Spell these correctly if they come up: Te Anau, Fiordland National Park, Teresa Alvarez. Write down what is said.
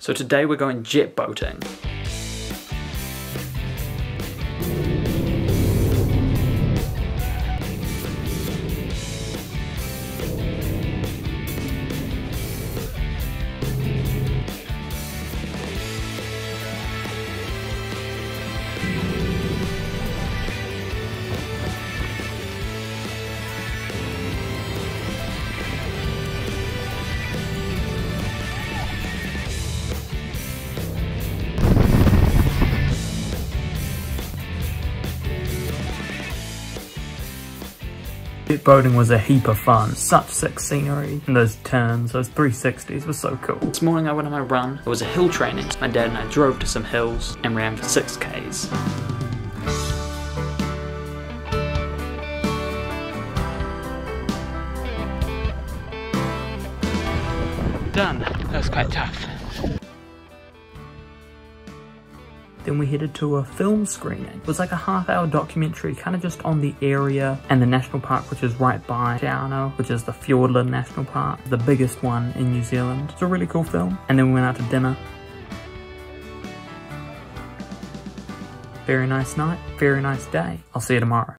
So today we're going jet boating. Jet boating was a heap of fun, such sick scenery, and those turns, those 360s were so cool. This morning I went on my run, it was a hill training. My dad and I drove to some hills and ran for 6Ks. Done, that was quite tough. Then we headed to a film screening. It was like a half-hour documentary, kind of just on the area and the national park, which is right by Te Anau, which is the Fiordland National Park, the biggest one in New Zealand. It's a really cool film. And then we went out to dinner. Very nice night, very nice day. I'll see you tomorrow.